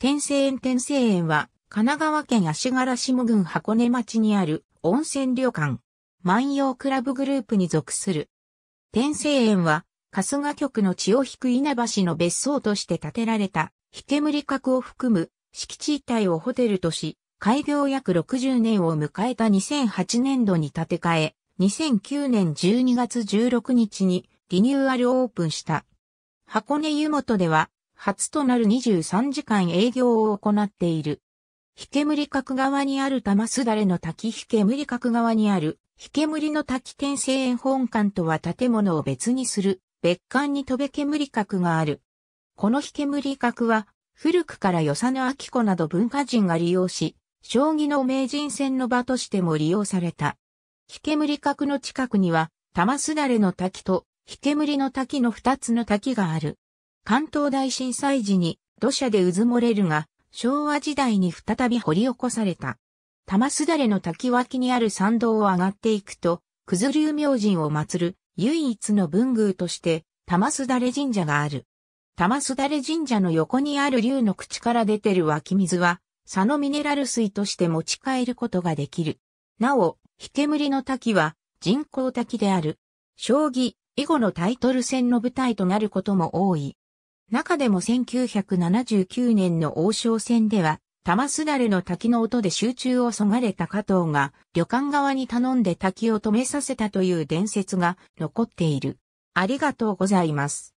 天成園天成園は、神奈川県足柄下郡箱根町にある温泉旅館、万葉倶楽部グループに属する。天成園は、春日局の血を引く稲葉氏の別荘として建てられた、日煙閣を含む敷地一帯をホテルとし、開業約60年を迎えた2008年度に建て替え、2009年12月16日にリニューアルオープンした。箱根湯本では、初となる23時間営業を行っている。日煙閣側にある玉すだれの滝日煙閣側にある日煙の滝天成園本館とは建物を別にする別館に戸部煙閣がある。この日煙閣は古くから与謝野明子など文化人が利用し、将棋の名人戦の場としても利用された。日煙閣の近くには玉すだれの滝と日煙の滝の2つの滝がある。関東大震災時に土砂でうずもれるが、昭和時代に再び掘り起こされた。玉すだれの滝脇にある参道を上がっていくと、九頭龍明神を祀る唯一の文宮として、玉すだれ神社がある。玉すだれ神社の横にある龍の口から出てる湧き水は、佐野ミネラル水として持ち帰ることができる。なお、日煙の滝は人工滝である。将棋、囲碁のタイトル戦の舞台となることも多い。中でも1979年の王将戦では、玉すだれの滝の音で集中をそがれた加藤が、旅館側に頼んで滝を止めさせたという伝説が残っている。ありがとうございます。